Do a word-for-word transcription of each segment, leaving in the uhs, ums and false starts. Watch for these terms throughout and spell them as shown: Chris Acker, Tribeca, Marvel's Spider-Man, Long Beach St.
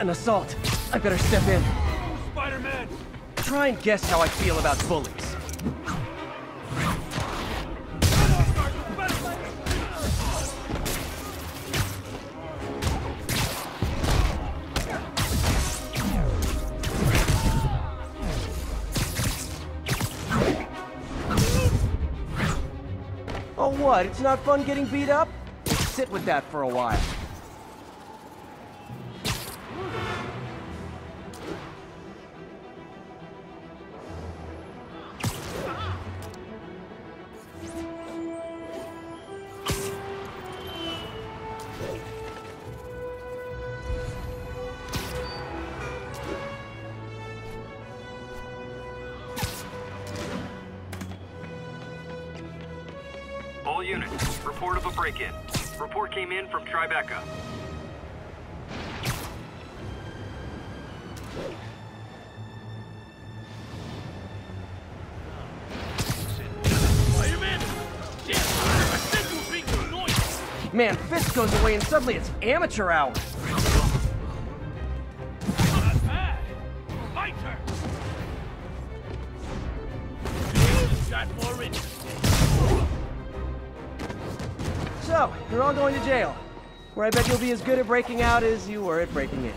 An assault. I better step in. Spider-Man! Try and guess how I feel about bullies. Oh, what? It's not fun getting beat up? Sit with that for a while. All units, report of a break-in. Report came in from Tribeca. Man, Fist goes away and suddenly it's amateur hour. So, you're all going to jail, where I bet you'll be as good at breaking out as you were at breaking in.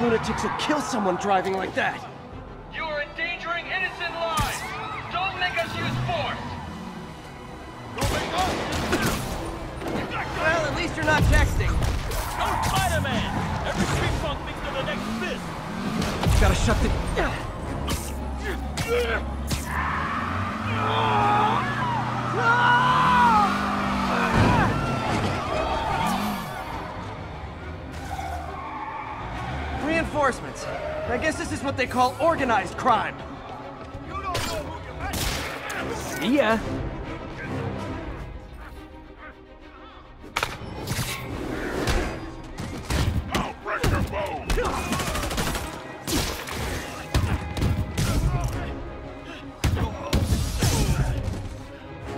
Lunatics will kill someone driving like that. You are endangering innocent lives. Don't make us use force. Well, at least you're not texting. No Spider-Man. Every street punk thinks of the next Fist. Gotta shut the. No! Reinforcements. I guess this is what they call organized crime. You don't know who you're at. See ya.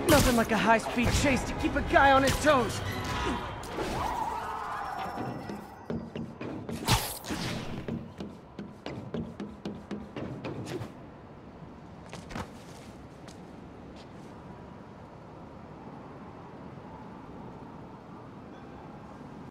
Nothing like a high-speed chase to keep a guy on his toes.